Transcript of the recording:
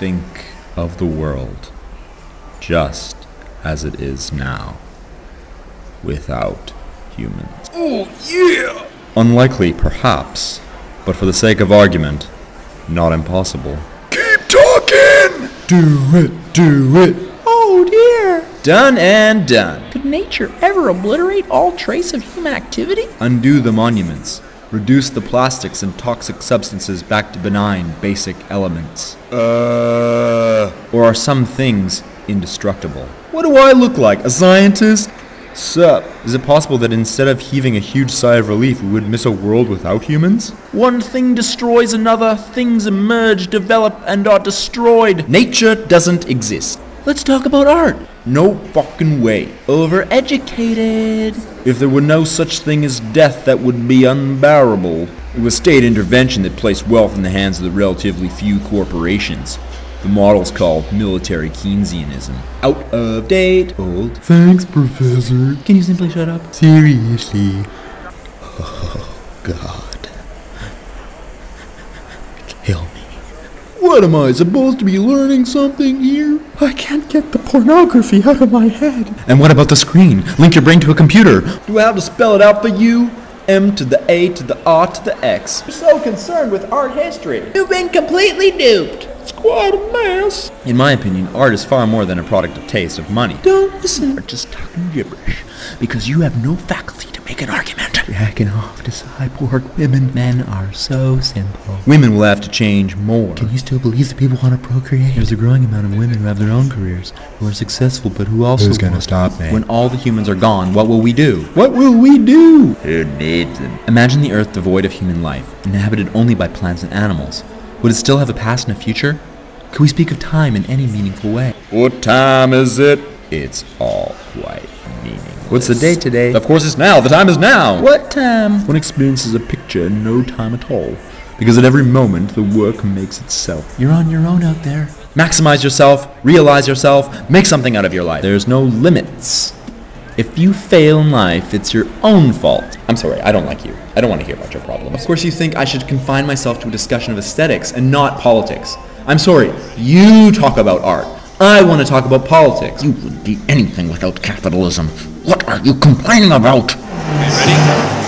think of the world just as it is now, without humans. Oh, yeah! Unlikely, perhaps, but for the sake of argument, not impossible. Keep talking! Do it! Oh, dear! Done and done. Could nature ever obliterate all trace of human activity? Undo the monuments. Reduce the plastics and toxic substances back to benign, basic elements. Or are some things indestructible? What do I look like, a scientist? Sup? Is it possible that instead of heaving a huge sigh of relief, we would miss a world without humans? One thing destroys another, things emerge, develop, and are destroyed. Nature doesn't exist. Let's talk about art. No fucking way. Overeducated. If there were no such thing as death, that would be unbearable. It was state intervention that placed wealth in the hands of the relatively few corporations. The model's called military Keynesianism. Out of date. Old. Thanks, Professor. Can you simply shut up? Seriously. Oh, God. Kill me. What am I, supposed to be learning something here? I can't get the pornography out of my head. And what about the screen? Link your brain to a computer. Do I have to spell it out for you? M to the A to the R to the X. You're so concerned with art history. You've been completely duped. It's quite a mess. In my opinion, art is far more than a product of taste, of money. Don't listen. You're just talking gibberish because you have no faculty to make an argument. Jacking off to cyborg women. Men are so simple. Women will have to change more. Can you still believe that people want to procreate? There's a growing amount of women who have their own careers, who are successful, but who also... Who's gonna stop me? When all the humans are gone, what will we do? What will we do? Who needs them? Imagine the Earth devoid of human life, inhabited only by plants and animals. Would it still have a past and a future? Could we speak of time in any meaningful way? What time is it? It's all white. What's the day today? Of course it's now. The time is now. What time? One experiences a picture in no time at all, because at every moment the work makes itself. You're on your own out there. Maximize yourself, realize yourself, make something out of your life. There's no limits. If you fail in life, it's your own fault. I'm sorry, I don't like you. I don't want to hear about your problems. Of course you think I should confine myself to a discussion of aesthetics and not politics. I'm sorry, you talk about art. I want to talk about politics. You wouldn't be anything without capitalism. What are you complaining about? Are you ready?